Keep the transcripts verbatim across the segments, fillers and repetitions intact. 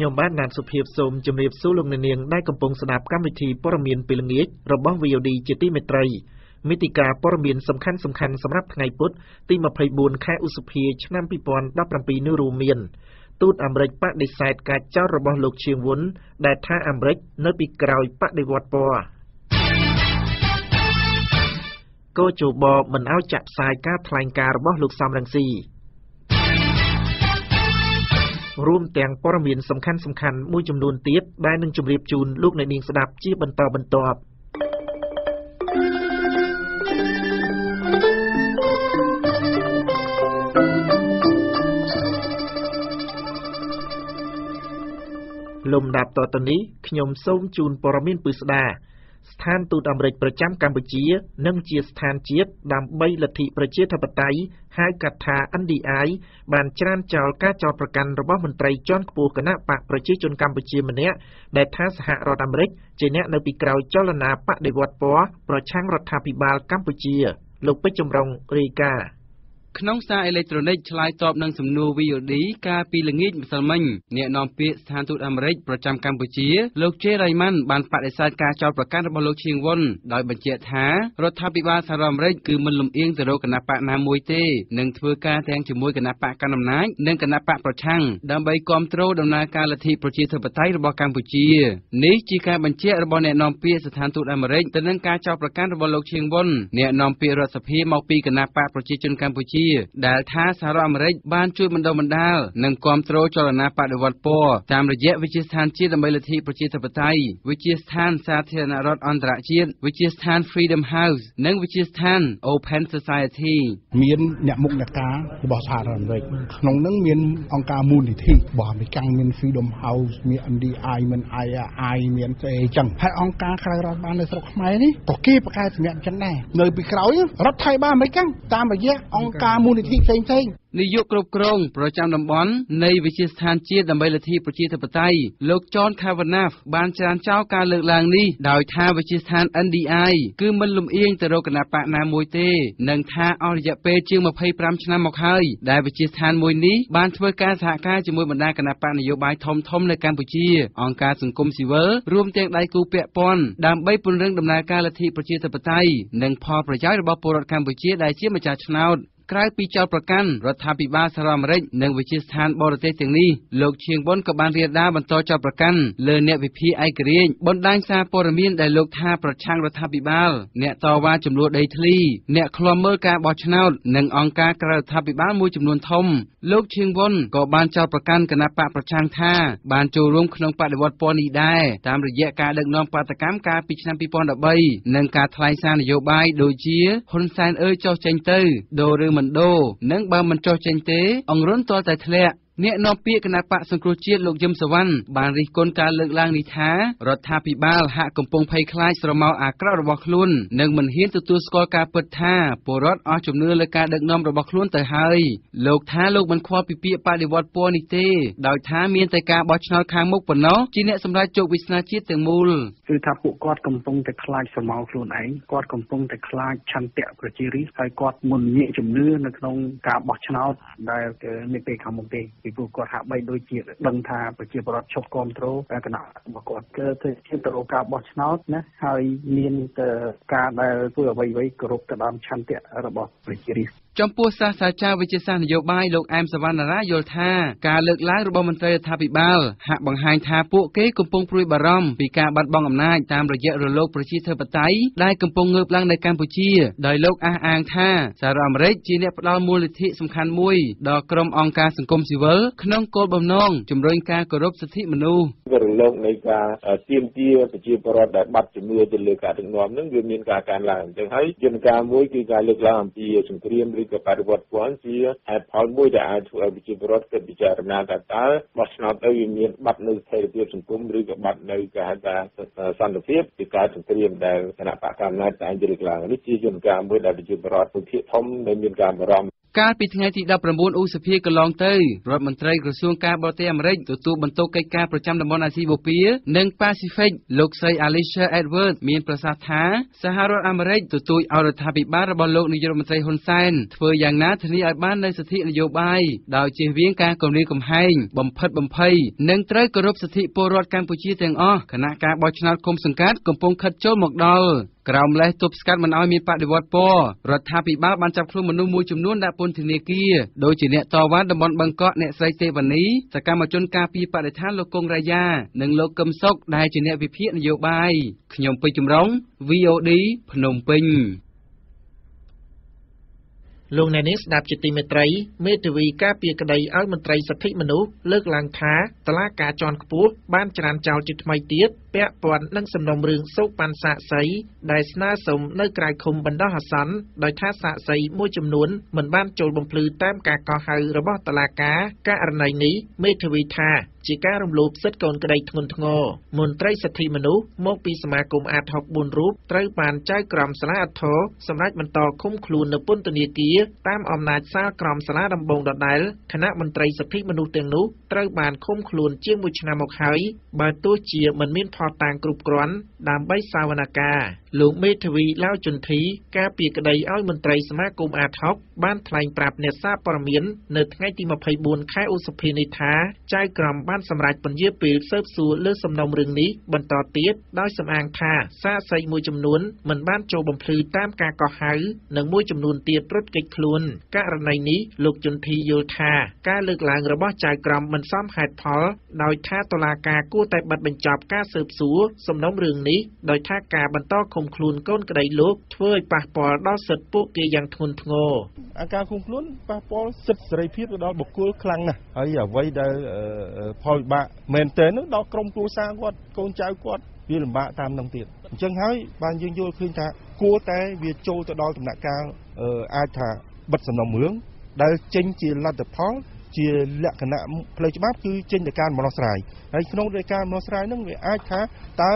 ខ្ញុំបាទ ក៏ចូលបបមិនឲ្យចាក់ផ្សាយការផ្សាយការរបស់លោកសាមរង្ស៊ីរួមទាំងព័ត៌មានសំខាន់ៗមួយចំនួនទៀតដែលនឹងជម្រាបជូនលោកអ្នកនាងស្ដាប់ជាបន្តបន្ទាប់ លំដាប់តទៅនេះខ្ញុំសូមជូនព័ត៌មានពិស្ដា ស្ថានទូតអាមេរិកប្រចាំកម្ពុជានិងជាស្ថានជាតិដើម្បីលទ្ធិប្រជាធិបតេយ្យហៅកាត់ថា ក្នុងសារអេឡិចត្រូនិកឆ្លើយតបនឹងសំណួរ V O D ការពីល្ងាចម្សិលមិញអ្នកនាំពាក្យស្ថានទូតអាមេរិកប្រចាំកម្ពុជាលោកជេរ៉ៃម៉ាន់បានបដិសេធការចោទប្រកាន់របស់លោកឈៀងវុនដោយបញ្ជាក់ថារដ្ឋាភិបាលសហរដ្ឋអាមេរិកគឺមិនលំអៀងទៅរកគណបកណាមួយទេនិងធ្វើការទាំងជាមួយគណបកកណ្ដាលអំណាចនិងគណបកប្រឆាំងដើម្បីគាំទ្រដំណើរការលទ្ធិប្រជាធិបតេយ្យរបស់កម្ពុជានេះជាការបញ្ជាក់របស់អ្នកនាំពាក្យស្ថានទូតអាមេរិកទៅនឹងការចោទប្រកាន់របស់លោកឈៀងវុនអ្នកនាំពាក្យរដ្ឋសភាមកពីគណបកប្រជាជនកម្ពុជាដែលថា សាររដ្ឋអាមេរិកបានជួយបណ្ដុះបណ្ដាលនិងគាំទ្រចលនាបដិវត្តពណ៌តាមរយៈវិទ្យាស្ថានជាតិដើម្បីលទ្ធិប្រជាធិបតេយ្យវិទ្យាស្ថាន Freedom House និងវិទ្យាស្ថាន Open Society មានអ្នកមុខអ្នកការរបស់សហរដ្ឋអាមេរិកក្នុងនោះមានអង្គការមូលនិធិរបស់អាមេរិកមាន Freedom House មាន N D I មាន I R I មានស្អីចឹងហើយអង្គការក្រៅរដ្ឋបាននៅស្រុកខ្មែរនេះក៏គេបង្កើតសម្រាប់ចឹងដែរនៅពីក្រោយរដ្ឋាភិបាលអាមេរិកតាមរយៈអង្គការមូលនិធិផ្សេងៗ នាយកគ្រប់គ្រងប្រចាំតំបន់នៃវិទ្យាស្ថានជាតិដើម្បីលទ្ធិប្រជាធិបតេយ្យលោកចនខាវណាហ្វបានចរានចោលការលើកឡើងនេះដោយថាវិទ្យាស្ថាន N D I គឺមិនលំអៀងទៅរកគណបកណាមួយទេនិងថាអស់រយៈពេលជាង ម្ភៃប្រាំ ឆ្នាំមកហើយដែលវិទ្យាស្ថានមួយនេះបានធ្វើការសហការជាមួយបណ្ដាគណបកនយោបាយធំៗនៅកម្ពុជាអង្គការសង្គមស៊ីវិលរួមទាំងដៃគូពាក់ព័ន្ធដើម្បីពង្រឹងដំណើរការលទ្ធិប្រជាធិបតេយ្យនិងផលប្រយោជន៍របស់ពលរដ្ឋកម្ពុជាដែលជាម្ចាស់ឆ្នោត ក្រៅពីចោទប្រកាន់រដ្ឋាភិបាលសហរដ្ឋអាមេរិកនិងវិទ្យាស្ថានបរទេសទាំងនេះលោកឈៀងវុនក៏បានរាយការណ៍បន្តចោទប្រកាន់លើអ្នកវិភាគឯករាជ្យបណ្ដាញសាព័ត៌មានដែលលោកថាប្រឆាំងរដ្ឋាភិបាលអ្នកតវ៉ាចំនួនដីធ្លីអ្នកឃ្លាំមើលការបោះឆ្នោតនិងអង្គការក្រៅរដ្ឋាភិបាលមួយចំនួនធំលោកឈៀងវុនក៏បានចោទប្រកាន់គណៈបកប្រឆាំងថាបានចូលរួមក្នុងបដិវត្តពណ៌នេះដែរតាមរយៈការដឹកនាំបាតកម្មការពីឆ្នាំ ពីរពាន់ដប់បី និងបើមិនចោះចេញទេអង្គរនតតែធ្លាក់អ្នកនាំពាក្យគណៈបកសង្គ្រោះជាតិលោក ដែលគេមានបេះខាងមកទេពីព្រោះគាត់ហាក់បីដូចជាដឹងថាប្រជាពលរដ្ឋឈប់គ្រប់គ្រងគណៈបកគាត់គឺទៅជាទៅរកការបោះឆ្នោតណាហើយមានតែការដែលធ្វើអ្វីៗគ្រប់ទៅតាមឆន្ទៈរបស់ប្រជារាស្ត្រ ចំពោះសាស្ត្រាចារ្យវិទ្យាសាស្ត្រនយោបាយលោកអែមសវណ្ណារាយល់ថាការលើកឡើងរបស់មន្ត្រីរដ្ឋាភិបាលហាក់បង្ហាញថាពួកគេកំពុងព្រួយបារម្ភពីការបាត់បង់អំណាចតាមរយៈរលកប្រជាធិបតេយ្យដែលកំពុងងើបឡើងនៅកម្ពុជាដោយលោកអះអាងថាសារអាមេរិកជាអ្នកផ្តល់មូលនិធិសំខាន់មួយដល់ក្រុមអង្គការសង្គមស៊ីវិលក្នុងគោលបំណងជំរុញការគោរពសិទ្ធិមនុស្ស បរិវត្តពណ៌ជាអាចផលមួយដែលអាចធ្វើឲ្យប្រជាពលរដ្ឋពិចារណាថាតើបោះឆ្នោតទៅវាមានបាត់នៅស្ថិរភាពសង្គមឬក៏បាត់នៅការថាសន្តិភាពជាការជំរាមដែលគណៈបកកម្មណាចតែងយល់ឡើងនេះជាយន្តការមួយដែលប្រជាពលរដ្ឋពុទ្ធិធម៌ដែលមានការបារម្ភ កាលពីថ្ងៃទី ដប់ប្រាំបួន ឧសភាកន្លងទៅរដ្ឋមន្ត្រីក្រសួងការបរទេសអាមេរិកទទួលបន្ទុកកិច្ចការប្រចាំតំបន់អាស៊ីបូព៌ានិងប៉ាស៊ីហ្វិកលោកស្រី Alicia Edwards មានប្រសាសន៍ថាសហរដ្ឋអាមេរិកទទួលឲ្យរដ្ឋាភិបាលរបស់លោកនាយករដ្ឋមន្ត្រីហ៊ុនសែន ធ្វើយ៉ាងណាធានាឲ្យបាននូវសិទ្ធិនយោបាយដោយជៀសវាងការគំរាមកំហែងបំផិតបំភ័យនិងត្រូវគោរពសិទ្ធិពលរដ្ឋកម្ពុជាទាំងអស់គណៈការបោះឆ្នោតគុំសង្កាត់កំពុងខិតចូលមកដល់ក្រោមលេសទប់ស្កាត់មិនឲ្យមានបដិវត្តពណ៌រដ្ឋាភិបាលបានចាប់ខ្លួនមនុស្សមួយចំនួនដាក់ពន្ធនាគារដោយជាអ្នកតវ៉ាតំបន់បឹងកក់អ្នកស្រីទេវនីសកម្មជនការពារបរិស្ថានលោកកុងរាយ៉ានិងលោកកឹមសុខដែលជាអ្នកវិភាគនយោបាយខ្ញុំពេជ្រចំរង វី អូ ឌី ភ្នំពេញលោកអ្នកនេះស្ដាប់ជាទីមេត្រីមេធាវីការពារក្តីឲ្យមន្ត្រីសិទ្ធិមនុស្សលើកឡើងថាតុលាការជាន់ខ្ពស់បានច្រានចោលជាថ្មីទៀតពាក់ព័ន្ធនឹងសំណុំរឿងសូកប៉ាន់សាក់សីដែលស្នើសុំនៅក្រៅឃុំបណ្ដោះអាសន្នដោយថាសាក់សីមួយចំនួនមិនបានចូលបំភ្លឺតាមការកោះហៅរបស់តុលាការករណីនេះមេធាវីថាជាការរំលោភសិទ្ធិកូនក្តីធ្ងន់ធ្ងរមន្ត្រីសិទ្ធិមនុស្សមកពីសមាគមអាតហុកបួនរូបត្រូវបានចៅក្រមសាលាអធរសម្រាប់បន្តឃុំខ្លួននៅពន្ធនាគារតាមអំណាចសាលក្រមសាលាដំបងដដែលគណៈមន្ត្រីសិទ្ធិមនុស្សទាំងនោះត្រូវបានឃុំខ្លួនជាងមួយឆ្នាំមកហើយបើទោះជាមិនមានផតតាំងគ្រប់គ្រាន់ដើម្បីសាវនាកាលោកមេធាវីឡាវជន្ធីការពារក្តីឲ្យមន្ត្រីសមាគមអាតហុកបានថ្លែងប្រាប់អ្នកសារព័ត៌មាននៅថ្ងៃទីម្ភៃបួនខែឧសភានេះថាចៅក្រមបានសម្រេចពន្យាពេលស៊ើបសួរលើសំណុំរឿងនេះបន្តទៀតដោយសំអាងថាសាកសីមួយចំនួនមិនបានចូលបំភ្លឺតាមការកោះហៅនិងមួយចំនួនទៀតរត់គេចខ្លួនករណីនេះលោកជន្ធីយល់ថាការលើកឡើងរបស់ចៅក្រមមិនសមហេតុផលដោយថាតុលាការគួរតែបិទបញ្ចប់ការស៊ើបសួរសំណុំរឿងនេះដោយថាការបន្តឃុំខ្លួនកូនក្តីលោកធ្វើឲ្យប៉ះពាល់ដល់សិទ្ធិពួកគេយ៉ាងធ្ងន់ធ្ងរការឃុំខ្លួនប៉ះពាល់សិទ្ធិសេរីភាពទៅដល់បុគ្គលខ្លាំងណាស់ហើយអ្វីដែលផលវិបាកមែនទែននោះដល់ក្រុមគ្រួសារគាត់កូនចៅគាត់វាលំបាកតាមនឹងទៀតអញ្ចឹងហើយបានយើងយល់ឃើញថាគួរតែវាចូលទៅដល់ដំណាក់កាលអាចថាបិទសំណុំរឿងដែលចេញជាលទ្ធផលជាលក្ខណៈផ្លូវច្បាប់គឺចេញទៅការមនោស្រ័យហើយក្នុងរយការមនោស្រ័យហ្នឹងវាអាចថាតើ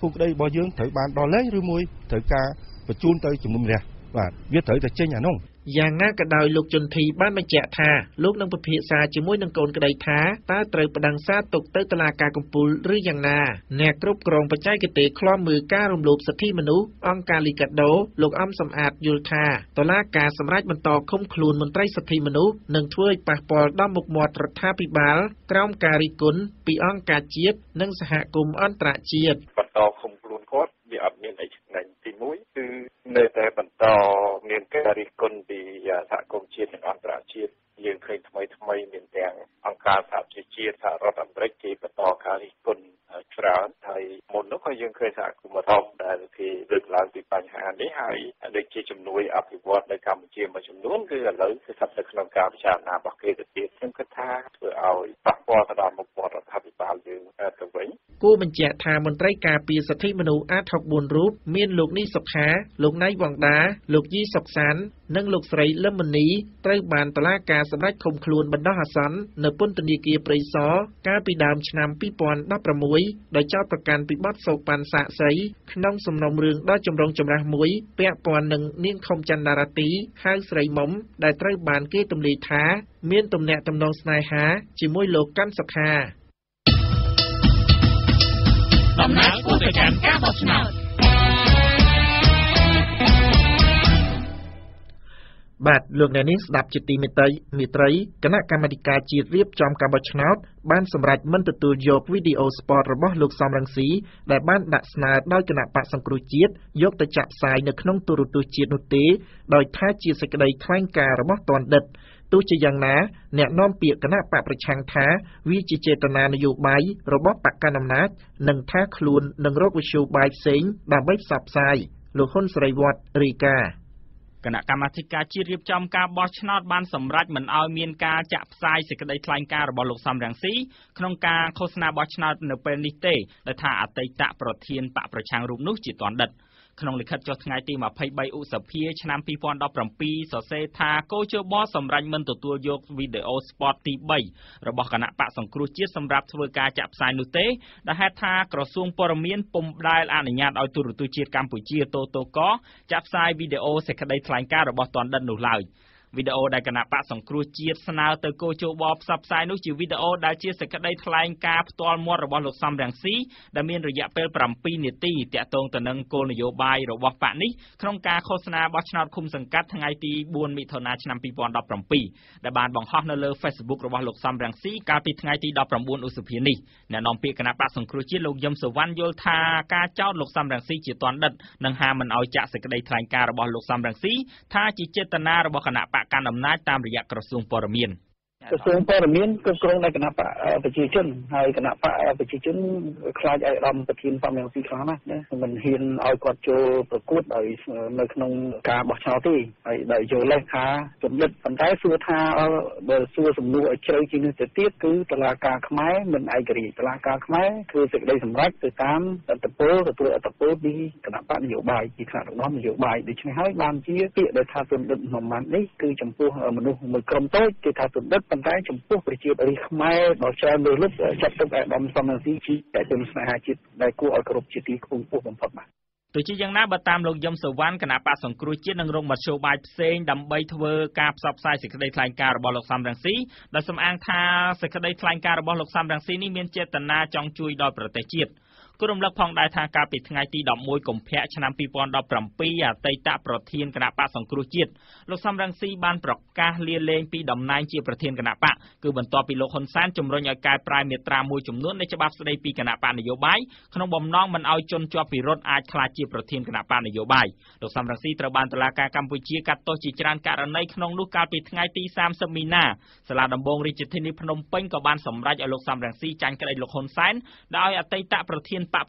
គូក្តីរបស់យើងត្រូវបានដល់លេងឬមួយត្រូវការបញ្ជូនទៅជំនុំជម្រះបាទវាត្រូវតែចេញអានោះយ៉ាងណាក៏ដោយលោកជន្ធីបានបញ្ជាក់ថាលោកនឹងពិភាក្សាជាមួយនឹងកូនក្តីថាតើត្រូវប្តឹងសារទុកទៅតុលាការកំពូលឬយ៉ាងណាអ្នកគ្រប់គ្រងបច្ចេកទេសឃ្លាំមើលការរំលោភសិទ្ធិមនុស្សអង្គការ Liga do លោកអំសំអាតយល់ថាតុលាការសម្រេចបន្តឃុំខ្លួនមន្ត្រីសិទ្ធិមនុស្សនឹងធ្វើឲ្យប៉ះពាល់ដល់មុខមាត់រដ្ឋាភិបាលក្រោមការរិះគន់ពីអង្គការជាតិនិងសហគមន៍អន្តរជាតិបន្តឃុំខ្លួនគាត់វាអត់មានអីឆ្ងាញ់ទីមួយគឺនៅតែបន្តមានការរិះគន់ពីសហគមន៍ជាតិនិងអន្តរជាតិយើងឃើញថ្មីថ្មីមានទាំងអង្គការសហប្រជាជាតិសហរដ្ឋអាមេរិកគេបន្តការរិះគន់ច្រើនហើយមុននោះក៏យើងឃើញសហគមន៍អឺរ៉ុបដែលគេលើកឡើងពីបញ្ហានេះហើយដូចជាជំនួយអភិវឌ្ឍន៍នៅកម្ពុជាមួយចំនួនគឺឥឡូវគឺស្ថិតនៅក្នុងការពិចារណារបស់គេទៅទៀតខ្ញុំគិតថាធ្វើឲ្យប៉ះពាល់ទៅដល់មុខមាត់រដ្ឋាភិបាលយើងទៅវិញគូបញ្ជាក់ថាមន្ត្រីការពារសិទ្ធិមនុស្សអាតហុកបួនរូបមានលោកនីសុខាលោកណៃវងដាលោកយីសុកសាននិងលោកស្រីលឹមមនីត្រូវបានតុលាការសម្រេចឃុំខ្លួនបណ្ដោះអាសន្ននៅពន្ធនាគារព្រៃសរកាលពីដើមឆ្នាំពីរពាន់ដប់ប្រាំមួយដោយចោទប្រកាន់ពីបទសូកប៉ាន់សាក់សីក្នុងសំណុំរឿងដ៏ចម្រូងចម្រាសមួយពាក់ព័ន្ធនឹងនាងខុមចន្ទរាទីហៅស្រីមុំដែលត្រូវបានគេទម្លាយថាមានទំនាក់ទំនងស្នេហាជាមួយលោកកាន់សុខាដំណើរគូទៅកាន់ការបោះឆ្នោតបាទលោកអ្នកនាងស្ដាប់ជាទីមេត្រីមេត្រីគណៈកម្មាធិការជាតិរៀបចំការបោះឆ្នោតបានសម្រេចមិនទទួលយកវីដេអូស្ពតរបស់លោកសំរងស៊ីដែលបានដាក់ស្នើដោយគណៈបក្សសង្គ្រោះជាតិយកទៅចាក់ផ្សាយនៅក្នុងទូរទស្សន៍ជាតិនោះទេដោយថាជាសេចក្តីថ្លែងការណ៍របស់ទណ្ឌិតទោះជាយ៉ាងណាអ្នកនាំពាក្យគណៈបកប្រឆាំងថាវាជាចេតនានយោបាយរបស់បកកណ្ដាលអំណាចនិងថាខ្លួននឹងរកវិធ្យោបាយផ្សេងដើម្បីផ្សព្វផ្សាយលោកហ៊ុនសេរីវឌ្ឍរាយការណ៍គណៈកម្មាធិការជាតិរៀបចំការបោះឆ្នោតបានសម្រេចមិនឲ្យមានការចាក់ផ្សាយសេចក្តីថ្លែងការណ៍របស់លោកសំរងស៊ីក្នុងការឃោសនាបោះឆ្នោតនៅពេលនេះទេដោយថាអតីតប្រធានបកប្រឆាំងរូបនោះជាទណ្ឌិតក្នុងលិខិតចុះថ្ងៃទីម្ភៃបីឧសភាឆ្នាំពីរពាន់ដប់ប្រាំពីរសរសេរថាកោជបសម្រេចមិនទទួលយកវីដេអូស្ពតទីបីរបស់គណៈបក្សសង្គ្រោះជាតិសម្រាប់ធ្វើការចាក់ផ្សាយនោះទេដែលហេតុថាក្រសួងព័ត៌មានពុំដែលអនុញ្ញាតឲ្យទូរទស្សន៍ជាតិកម្ពុជាតូតូកចាក់ផ្សាយវីដេអូសេចក្តីថ្លែងការណ៍របស់ទណ្ឌិតនោះឡើយ Video that can pass on cruise chips now to go to Bob Subsinus. Video that is a great flying cap to all more about some than see the mean reappear from Pinity, the tongue to Nunco, your by Robot Patney, Kronka Hosna, Bachelor Cooms and Cat and I T, Boon Meet National People and Dopram P. The band on Hotner Facebook about some than see, Carpet Nighty Dopram Boon Usupini. Nanon Pick and a pass on cruise, look jumps of one Yolta, catch out, look some than see, Chiton, Nangham and our Jazz, a great flying car about some than see, Tachi Chetanar, Bacana. តាមរយៈក្រសួងព័ត៌មានក្រសួងនៃគណៈបកប្រជាជនហើយគណៈបកប្រជាជនខ្លាចឲ្យរំទៅធៀបផងយ៉ាងស៊ីខ្លាំងណាស់ណាមិនហ៊ានឲ្យគាត់ចូលប្រកួតដោយមិនក្នុងការបោះឆ្នោតទេហើយដែលយល់លេសថាសម្ដិតបន្តែសួរថាបើសួរសំណួរឲ្យជ្រៅជាងនេះទៅទៀតគឺតឡាការខ្មែរមិនឯករាជ្យតឡាការខ្មែរគឺសេចក្ដីសម្រេចទៅតាមតន្ទពលទទួលតពលពីគណៈបកនយោបាយទីខាងក្នុងនេះគឺ ចំពោះមនុស្សមួយក្រុមតូចគេថាសម្ដិតប៉ុន្តែចំពោះប្រជាប្រិយខ្មែរដ៏ច្រើនលើសលឹបចាត់ទុកឯកឧត្តមសំរងស៊ីជាជាមស្នេហាជាតិដែលគួរឲ្យគោរពជាទីខ្ពង់ខ្ពស់បំផុតបាទ ໂດຍជាយ៉ាងណាបើតាមលោកយមសវណ្ណគណៈបក្សសង្គ្រោះជាតិនឹងរងមធ្យោបាយផ្សេងដើម្បីធ្វើការផ្សព្វផ្សាយសេចក្ដីថ្លែងការណ៍របស់លោកសំរងស៊ីដោយសំអាងថាសេចក្ដីថ្លែងការណ៍របស់លោកសំរងស៊ីនេះមានចេតនាចង់ជួយដល់ប្រទេសជាតិ ក្រុមលោកផងដែរថាកាលពីថ្ងៃទី បក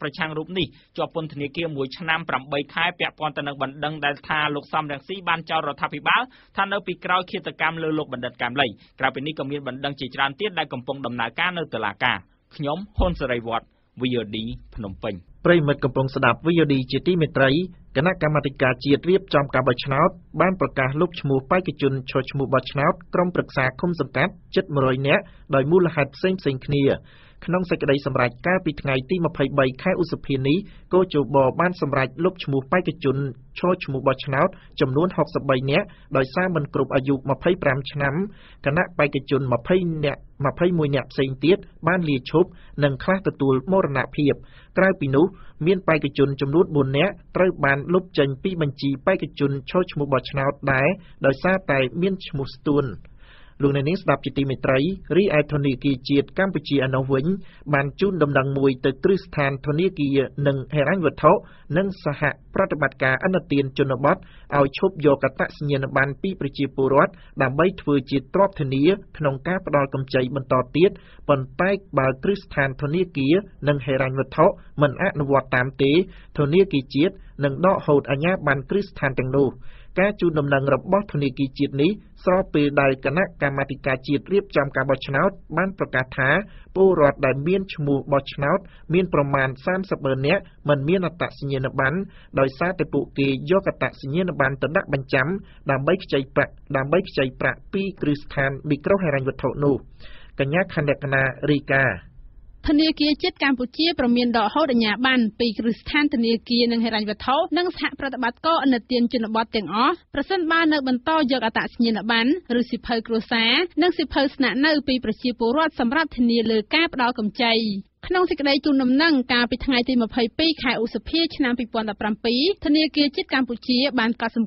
ប្រឆាំងរូបនេះជាប់ពន្ធនាគារមួយឆ្នាំ ក្នុងសេចក្តីសម្រេចកាលពីថ្ងៃទី ម្ភៃបី ខែឧសភានេះ កោជបបានសម្រេចលុបឈ្មោះបេក្ខជនឈរឈ្មោះបោះឆ្នោតចំនួន ហុកសិបបី នាក់ ដោយសារ មិន គ្រប់ អាយុ ម្ភៃប្រាំ ឆ្នាំ គណៈ បេក្ខជន ម្ភៃ នាក់ ម្ភៃមួយ នាក់ ផ្សេង ទៀត បាន លា ឈប់ និង ខ្លះ ទទួល មរណភាព ក្រៅ ពី នោះ មាន បេក្ខជន ចំនួន បួន នាក់ ត្រូវ បាន លុបចេញ ពី បញ្ជី បេក្ខជន ឈរឈ្មោះ បោះឆ្នោត ដែរ ដោយសារ តែ មាន ឈ្មោះ ស្ទួន លោកអ្នកនាងស្ដាប់ជាទីមេត្រីរីឯធនាគារជាតិកម្ពុជាអនុវិញបានជួនដំណឹងមួយទៅគ្រឹះស្ថានធនាគារនិងហិរញ្ញវត្ថុនិងសហប្រតិបត្តិការអនទានជនបទឲ្យឈប់យកកតសញ្ញាប័ណ្ណពីប្រជាពលរដ្ឋដើម្បីធ្វើជាទ្រព្យធានាក្នុងការផ្ដល់កម្ចីបន្តទៀតប៉ុន្តែបើគ្រឹះស្ថានធនាគារនិងហិរញ្ញវត្ថុមិនអនុវត្តតាមទេធនាគារជាតិនឹងដកហូតអាជ្ញាប័ណ្ណគ្រឹះស្ថានទាំងនោះ ការជួបដំណឹងរបស់ធនាគារជាតិនេះស្របពេលដែលគណៈកម្មាធិការជាតិរៀបចំការបោះឆ្នោតបានប្រកាសថាពលរដ្ឋដែលមានឈ្មោះបោះឆ្នោតមានប្រមាណ សាមសិប នាក់ មិន មាន អត្តសញ្ញាណប័ណ្ណ ដោយសារតែពួកគេយកអត្តសញ្ញាណប័ណ្ណទៅដាក់បញ្ចាំ ដើម្បី ខ្ចី ប្រាក់ ដើម្បី ខ្ចី ប្រាក់ ពី គ្រឹះស្ថាន មីក្រូហិរញ្ញវត្ថុ នោះ កញ្ញា ខណ្ឌរតនា រីកា ធនាគារជាតិកម្ពុជាប្រមានដកហូតអាជ្ញាប័ណ្ណពីគ្រឹះស្ថានធនាគារនិងហិរញ្ញវត្ថុនិងសហប្រតិបត្តិការអនទានជនបទទាំងអស់ប្រសិនបើនៅបន្តយកអត្តសញ្ញាណប័ណ្ណឬសៀវភៅគ្រួសារនិងសៀវភៅស្នាក់នៅពីប្រជាពលរដ្ឋសម្រាប់ធានាលើការផ្ដល់កម្ចី ក្នុងសេចក្តីជូនដំណឹងកាលពីថ្ងៃទី ម្ភៃពី ខែឧសភាឆ្នាំ ពីរពាន់ដប់ប្រាំពីរ ធនាគារជាតិកម្ពុជាបាន បញ្ឈប់ស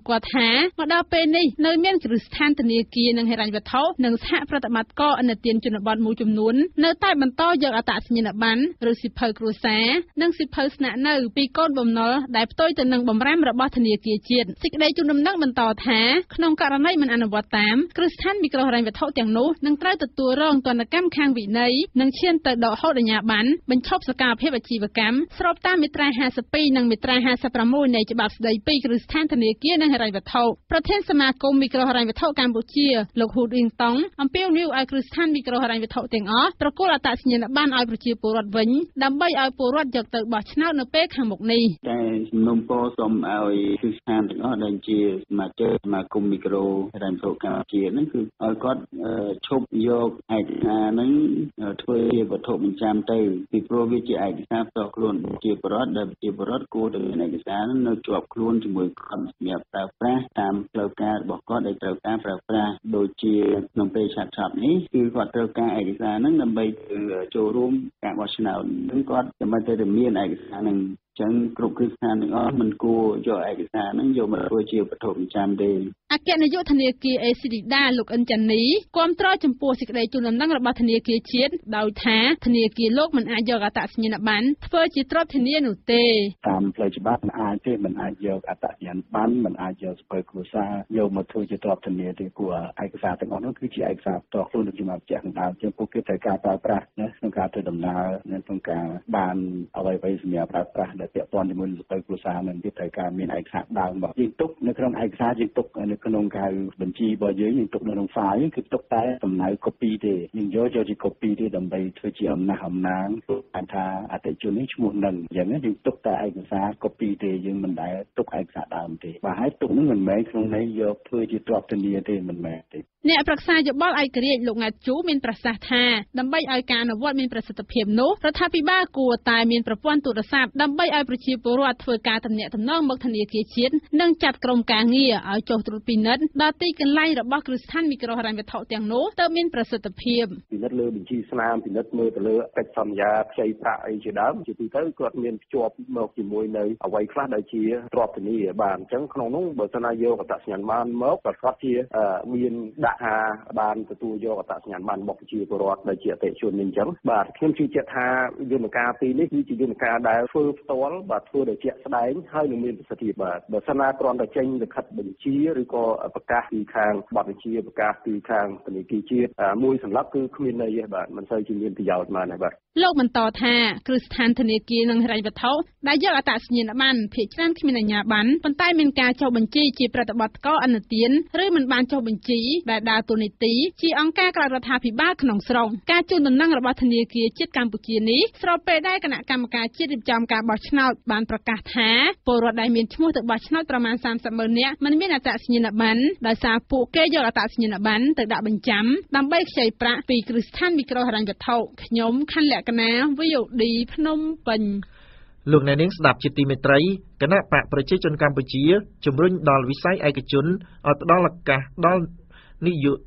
កម្មភាពអាជីវកម្មស្របតាមមាត្រា ហាសិបពីរ និង មាត្រា ហាសិបប្រាំមួយ នៃច្បាប់ស្តីពី គ្រឹះស្ថានធនាគារ និងហិរញ្ញវត្ថុ ប្រធានសមាគមមីក្រូហិរញ្ញវត្ថុកម្ពុជា លោក ហ៊ូ ឌីង តុង អំពាវនាវ ឲ្យ គ្រឹះស្ថានមីក្រូហិរញ្ញវត្ថុ ទាំង អស់ ប្រគល់ អត្តសញ្ញាណប័ណ្ណ ឲ្យ ប្រជាពលរដ្ឋ វិញ ដើម្បី ឲ្យ ពលរដ្ឋ យក ទៅ បោះឆ្នោត នៅ ពេល ខាង មុខ នេះ តែ សំណូម ពរ សូម ឲ្យ គ្រឹះស្ថាន ទាំង អស់ ដែល ជា សមាជិក សមាគមមីក្រូហិរញ្ញវត្ថុ កម្ពុជា ហ្នឹង គឺ ឲ្យ គាត់ ឈប់ យក ឯកសារ ហ្នឹង ធ្វើ ជា វត្ថុបញ្ចាំ ទៅ ពីព្រោះវាជាឯកសារផ្ទាល់ខ្លួនជាបរិបទដែលជាបរិបទគួរតែមានឯកសារនៅជាប់ខ្លួនជាមួយកម្មសម្រាប់ប្រើប្រាស់តាមផ្លូវការរបស់គាត់ដែលត្រូវការប្រើប្រាស់ដូចជាក្នុងពេលឆាប់ឆាប់នេះគឺគាត់ត្រូវការឯកសារហ្នឹងដើម្បីចូលរួមការបោះឆ្នោតនឹងគាត់ចាំតែតែមានឯកសារហ្នឹងអញ្ចឹងគ្រប់គ្រងស្ថានទាំងអស់មិនគួរយកឯកសារហ្នឹងយកមកធ្វើជាវត្ថុប្រចាំទេអគ្គនាយកធនាគារ អេ ស៊ី ឌី លោកអ៊ិនចានីគាំទ្រចំពោះសេចក្តីជូនដំណឹងរបស់ធនាគារជាតិដោយថាធនាគារលោកមិនអាចយកអត្តសញ្ញាណប័ណ្ណធ្វើជាទ្រព្យធានានោះទេតាមផ្លូវច្បាប់មិនអាចទេមិនអាចយកអត្តសញ្ញាណប័ណ្ណមិនអាចយកស្ពើគ្រួសារយកមកធ្វើជាទ្រព្យធានាទេព្រោះឯកសារទាំងអស់នោះគឺជាឯកសារផ្ទាល់ខ្លួនរបស់ជាម្ចាស់ខាងដើមជាពួកគេត្រូវការប្រើប្រាស់ក្នុងការធ្វើដំណើរក្នុងការបានអ្វីៗសម្រាប់ប្រើប្រាស់ដែលពាក់ព័ន្ធជាមួយស្ពើគ្រួសារនឹងទៀតត្រូវការមានឯកសារដើមរបស់យើងទុកនៅក្នុងឯកសារយើងទុកនៅក្នុងកៅបញ្ជីរបស់យើងយើងទុកនៅក្នុង file គឺទុកតែសំណៅ copy ទេយើងយកយកជា copy ទេដើម្បីធ្វើជាអំណះអំណាងព្រោះបានថាអតិជននេះឈ្មោះនឹងអញ្ចឹងយើងទុកតែឯកសារ copy ទេយើងមិនដែលទុកឯកសារដើមទេបាទហើយទុកនឹងមិនមែនក្នុងន័យយកធ្វើជាទ្រព្យធានាទេមិនមែនទេអ្នកប្រឹក្សាយោបល់ឯករាជ្យលោកណាត់ជូមានប្រសាសន៍ថាដើម្បីឲ្យការអនុវត្តមានប្រសិទ្ធភាពនោះរដ្ឋាភិបាលគួរតែមានប្រព័ន្ធទូរស័ព្ទដើម្បីឲ្យប្រជាពលរដ្ឋធ្វើការទំនាក់ទំនងមកធនាគារជាតិនិងចាត់ក្រុមការងារឲ្យចុះត្រួតពិនិត្យដល់ទីកន្លែងរបស់គ្រឹះស្ថានមីក្រូហិរញ្ញវត្ថុទាំងនោះទៅមានប្រសិទ្ធភាពពិនិត្យលើបញ្ជីស្នាមពិនិត្យមើលទៅលើកិច្ចសន្យាផ្ទៃប្រាក់អីជាដើមជាទូទៅគាត់មានភ្ជាប់មកជាមួយនៅអ្វីខ្លះដែលជាទ្រព្យធានាបានអញ្ចឹងក្នុងនោះបើសិនណាយកអត្តសញ្ញាណប័ណ្ណមកប្រកាសជាមានដាក់ថាបានទទួលយកអត្តសញ្ញាណប័ណ្ណរបស់ប្រជាពលរដ្ឋដែលជាអតិថិជននេះអញ្ចឹងបាទខ្ញុំជឿជាក់ថាយន្តការទីនេះគឺជាយន្តការដែលធ្វើផ្ទាល់បាទធ្វើដោយជាក់ស្ដែងហើយនឹងមានប្រសិទ្ធភាពបាទបើសិនណាគ្រាន់តែចេញលិខិតបញ្ជីឬក៏ប្រកាសពីខាងបទបញ្ជាប្រកាសពីខាងធនាគារជាតិមួយសម្រាប់គឺគ្មានន័យទេបាទមិនសូវជាមានប្រយោជន៍មកណាបាទលោកបន្តថាគ្រឹះស្ថានធនាគារនិងហិរញ្ញវត្ថុដែលយកអត្តសញ្ញាណប័ណ្ណភាគច្រើនគ្មានអាជ្ញាប័ណ្ណប៉ុន្តែមានការចុះបញ្ជីជាប្រតិបត្តិករអនុទានឬមិនបានចុះបញ្ជីដែលដើរតួនាទីជាអង្គការក្រៅរដ្ឋាភិបាលក្នុងស្រុកការជូនដំណឹងរបស់ធនាគារជាតិកម្ពុជានេះស្របពេលដែលគណៈកម្មការជាតិរៀបចំការបោះឆ្នោតបានប្រកាសថាពលរដ្ឋដែលមានឈ្មោះទៅបោះឆ្នោតប្រមាណ សាមសិបម៉ឺន នាក់មិនមានអត្តសញ្ញាណប័ណ្ណដោយសារពួកគេយកអត្តសញ្ញាណប័ណ្ណទៅដាក់បញ្ចាំដើម្បីខ្ចីប្រាក់ពីគ្រឹះស្ថានមីក្រូហិរញ្ញវត្ថុខ្ញុំខណ្ឌលក្ខណា វី អូ ឌី ភ្នំពេញលោកអ្នកនាងស្ដាប់ជាទីមេត្រីគណៈបកប្រជាជនកម្ពុជាជំរុញដល់វិស័យឯកជនឲ្យផ្ដល់ឱកាសដល់និយោឲ្យ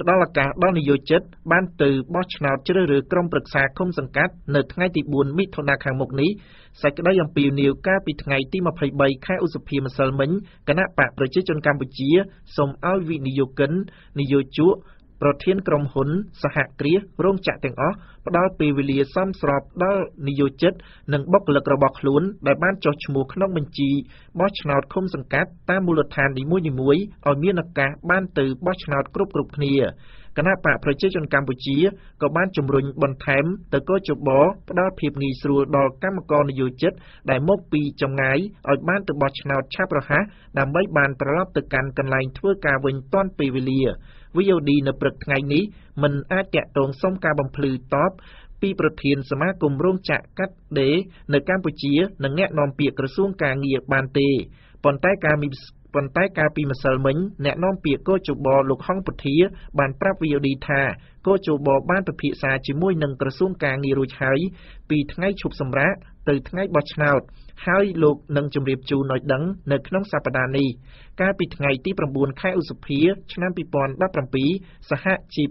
ផ្ដល់ឱកាសដល់និយោជិតបានទៅបោះឆ្នោតជ្រើសរើសក្រុមប្រឹក្សាឃុំសង្កាត់នៅថ្ងៃទីបួនមិថុនាខាងមុខនេះសេចក្តីអំពាវនាវកាលពីថ្ងៃទីម្ភៃបីខែឧសភាម្សិលមិញគណៈបកប្រជាជនកម្ពុជាសូមឲ្យវិនិយោគិននិយោជកប្រធានក្រុមហ៊ុនសហគ្រាសរោងចក្រទាំងអស់ផ្ដល់ពេលវេលាសមស្របដល់និយោជិតនិងបុគ្គលិករបស់ខ្លួនដែលបានចុះឈ្មោះក្នុងបញ្ជីបោះឆ្នោតឃុំសង្កាត់តាមមូលដ្ឋាននីមួយៗឲ្យមានឱកាសបានទៅបោះឆ្នោតគ្រប់គ្រប់គ្នាគណៈបកប្រជាជនកម្ពុជាក៏បានជំរុញបន្ថែមទៅកោជបផ្ដល់ភាពងាយស្រួលដល់កម្មករនិយោជិតដែលមកពីចម្ងាយឲ្យបានទៅបោះឆ្នោតឆាប់រហ័សដើម្បីបានត្រឡប់ទៅកាន់កន្លែងធ្វើការវិញទាន់ពេលវេលា វី អូ ឌី នៅព្រឹកថ្ងៃនេះមិនអាចតាក់ទងសុំការបំភ្លឺតបពីប្រធានសមាគមរោងចក្រកាត់ដេរនៅកម្ពុជានិងអ្នកនាំពាក្យក្រសួងការងារបានទេប៉ុន្តែការមានប៉ុន្តែកាលពីម្សិលមិញអ្នកនាំពាក្យកោជបលោកហងពធាបានប្រាប់ វី អូ ឌី ថាកោជបបានពិភាក្សាជាមួយនឹងក្រសួងការងាររួចហើយពីថ្ងៃឈប់សម្រាកទៅថ្ងៃបោះឆ្នោតហើយលោកនឹងជម្រាបជូនឲ្យដឹងនៅក្នុងសប្តាហ៍នេះកាលពីថ្ងៃទីប្រាំបួនខែឧសភាឆ្នាំពីរពាន់ដប់ប្រាំពីរសហជីព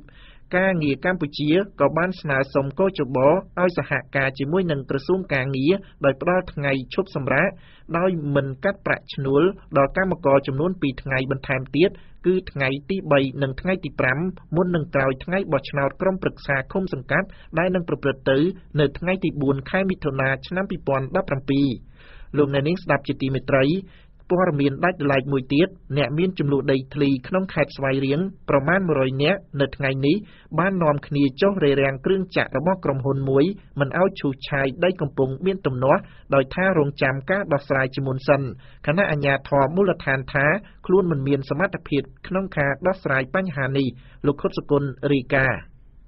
ការងារកម្ពុជាក៏បានស្នើសុំកោជបឲ្យសហការជាមួយនឹងក្រសួងការងារដោយផ្ដល់ថ្ងៃឈប់សម្រាកដោយមិនកាត់ប្រាក់ឈ្នួលដល់កម្មករចំនួនពីរថ្ងៃបន្ថែមទៀតគឺថ្ងៃទីបីនិងថ្ងៃទីប្រាំមុននឹងក្រោយថ្ងៃបោះឆ្នោតក្រុមប្រឹក្សាឃុំសង្កាត់ដែលនឹងប្រព្រឹត្តទៅនៅថ្ងៃទីបួនខែមិថុនាឆ្នាំពីរពាន់ដប់ប្រាំពីរលោកអ្នកនាងស្ដាប់ជាទីមេត្រីព័ត៌មានដាច់ដライមួយទៀតអ្នកមានចំនួនដីធ្លីក្នុងខេត្តស្វាយរៀងប្រមាណមួយរយនាក់នៅថ្ងៃនេះបាននាំគ្នាចុះរេរាំងគ្រឿងចក្ររបស់ក្រុមហ៊ុនមួយមិនឲ្យឈូសឆាយដីកំពុងមានទំនាស់ដោយថារងចាំការដោះស្រាយជាមុនសិនខណៈអាជ្ញាធរមូលដ្ឋានថាខ្លួនមិនមានសមត្ថភាពក្នុងការដោះស្រាយបញ្ហានេះលោកខុតសុគន្ធរីកា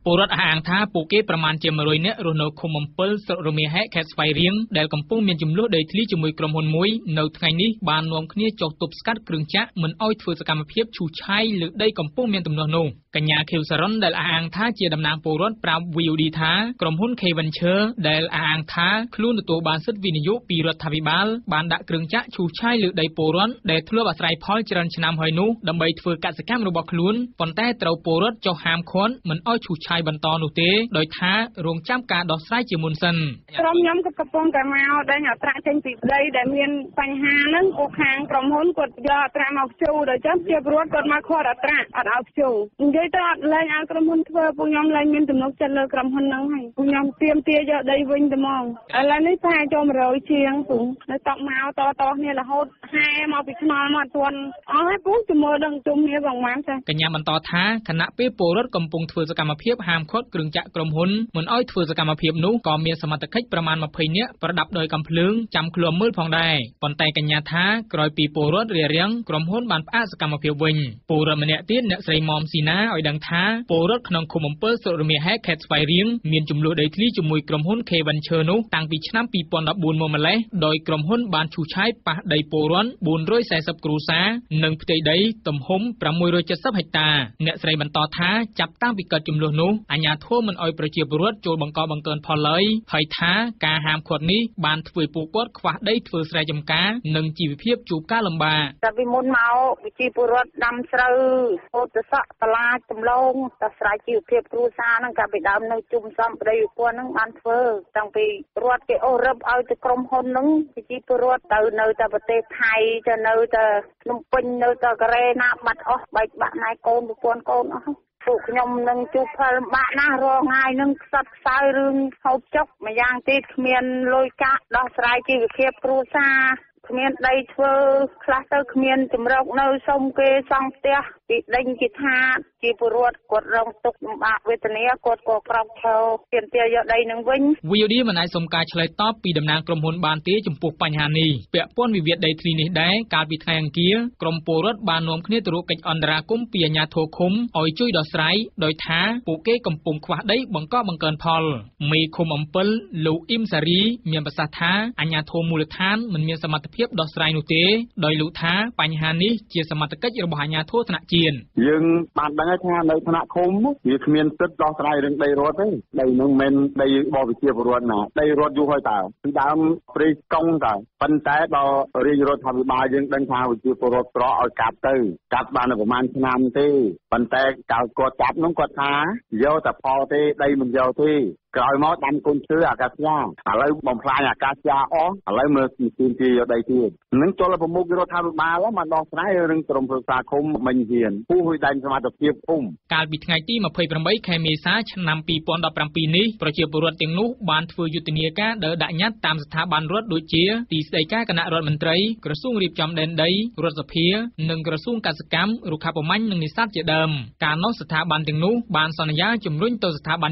ពលរដ្ឋអះអាងថាពួកគេប្រមាណជាមួយរយនាក់រស់នៅឃុំអំពិលស្រុករមាហែកខេត្តស្វាយរៀងដែលកំពុងមានចំនួនដីធ្លីជាមួយក្រុមហ៊ុនមួយនៅថ្ងៃនេះបាននាំគ្នាចុះទប់ស្កាត់គ្រឿងចក្រមិនឲ្យធ្វើសកម្មភាពឈូសឆាយលើដីកំពុងមានទំនាស់នោះ Kenya Kilsaron, Del Aangtha, Chiadam Nang Poron, Pram Viudita, Kromhun Keventure, Del Aangtha, Clun to Bansut Vinio, Pirot Tavibal, Banda Kruncha, Chuchai Lu Dai Poron, Del Tluba Sai Paul Chiran Chinam Hoinu, the Bait for Katsakam Robaklun, Pontai Tro Porot, Joham Kon, Mun O Chuchai Bantonute, Doita, Rung Chamka, Dosai Chimunson. From Yam Kapong Kamao, then you're tracking today, the Mian Panhan, Okang, Kromhun, got your tram of show, the jump your broad got my core at our show. Like Akramun, Puyam Langan to Noxella Kramhunang, Puyam Piam Tia, they win them all. Alanis had Tom Rochiang, the top mouth or near the hot ham of its mamma at one. I put the modern to me on one. Kanyaman Tota, Kanapi Porot, Compung to the Kamapip, Hamcot, Grunjak Kramhun, when I was a Kamapip no, Comia Samata Kate, Praman Mapinia, Pradap Doi Kamplung, Cham Klum Mulpondai, Pontai Kanyata, Kroipi Porot, Riang, Kramhun, Bamp as Kamapip wing. Poramanatin, that's Ray Mom Sina. ដោយដឹងថាពលរដ្ឋក្នុងឃុំអំពើសុរមាហែខេត្តស្វាយរៀងមានចំនួនដីធ្លីជាមួយក្រុមហ៊ុន តាមស្រៅអូតស័កតឡាចំឡងតស្រ័យជីវភាពគ្រួសារនឹងកាប់ពីដើមនៅជុំសំដី ពួកខ្ញុំនឹងជួបផលបាក់ណាស់រងងាយនឹងខ្សត់ខ្សោយរឿងហូបចុកម្យ៉ាងទៀតគ្មានលុយកាក់ដោះស្រាយជីវភាពគ្រួសារគ្មានដីធ្វើខ្លះទៅគ្មានជំរកនៅសុំគេសង់ផ្ទះពីដេញគេថាជាពលរដ្ឋគាត់រងទុក្ខលំបាកវេទនាគាត់ក៏ក្រោកឈរទាមទារយកដីនឹងវិញ វិយូឌីមិនអាចសុំការឆ្លើយតបពីតំណាងក្រុមហ៊ុនបានទេចំពោះបញ្ហានេះ កៅកោចាប់នឹងគាត់ថាយកតែផលទេដីមិនយកទេក្រោយមកតាមគុណជឿអាកាសយ៉ាឥឡូវបំផ្លាញអាកាសយ៉ាអស់ឥឡូវមើល ស្ថាប័នទាំងនោះបានសន្យាជំរុញទៅស្ថាប័ន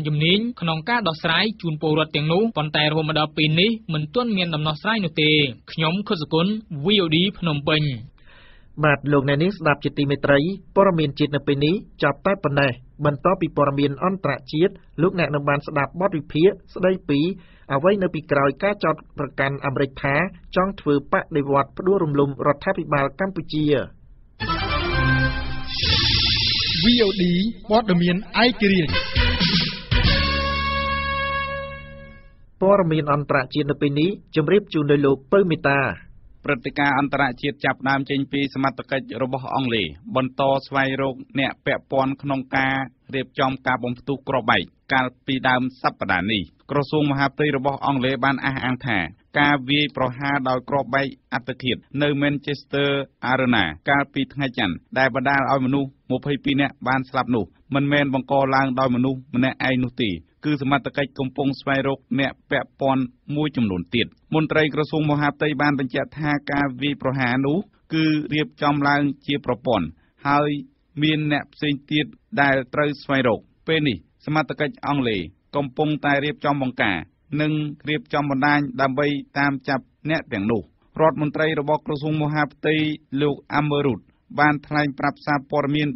ជំនាញក្នុងការដោះស្រាយជូនពលរដ្ឋទាំងនោះប៉ុន្តែរួមមកដល់ពេលនេះមិនទាន់មានដំណោះស្រាយនោះទេខ្ញុំខុសសកុន វី អូ ឌី ព័ត៌មានឯករាជ្យព័ត៌មានអន្តរជាតិនៅពេលនេះជម្រាបជូនដោយលោកពៅមេតា ព្រឹត្តិការណ៍អន្តរជាតិចាប់ផ្ដើមចេញពីសមាជិករបស់អង់គ្លេសបន្តស្វែងរកអ្នកពាក់ព័ន្ធក្នុងការរៀបចំការបំផ្ទុះគ្រាប់បែកកាលពីដើមសប្តាហ៍នេះក្រសួងមហាផ្ទៃរបស់អង់គ្លេសបានអះអាងថាការវាយប្រហារដោយគ្រាប់បែកអត្តឃាតនៅ មន្ត្រីក្រសួងមហាផ្ទៃបានបញ្ជាក់ថាការវាយប្រហារនោះគឺរៀបចំឡើងជាប្រព័ន្ធហើយមានអ្នកផ្សេងទៀតដែលត្រូវស្វែងរកពេលនេះសមាជិកអង្គលេកំពុងតែរៀបចំបង្ការនិងរៀបចំបណ្ដាញដើម្បីតាមចាប់អ្នកទាំងនោះរដ្ឋមន្ត្រីរបស់ក្រសួងមហាផ្ទៃលោកអាមឺរូតបានថ្លែងប្រាប់សារព័ត៌មាន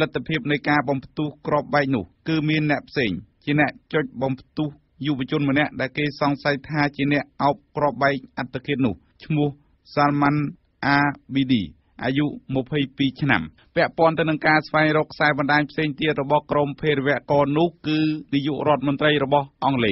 លទ្ធភាពនៃការ បំផ្ទុះ គ្រាប់បែកនោះ គឺមានអ្នកផ្សេង ជាអ្នក ចុច បំផ្ទុះ យុវជនម្នាក់ ដែលគេសង្ស័យថាជាអ្នក អោប គ្រាប់បែកអត្តឃាតនោះ ឈ្មោះ សាល់ម៉ាន់ អាប៊ីឌី อายุมุพย์ปีฉน้ำแวะปอนตะนังการไฟรกสายบันไดเซนเตียระบบกรมเพลแวะกอนนุกือดิยุรอดมนตรีระบบองเล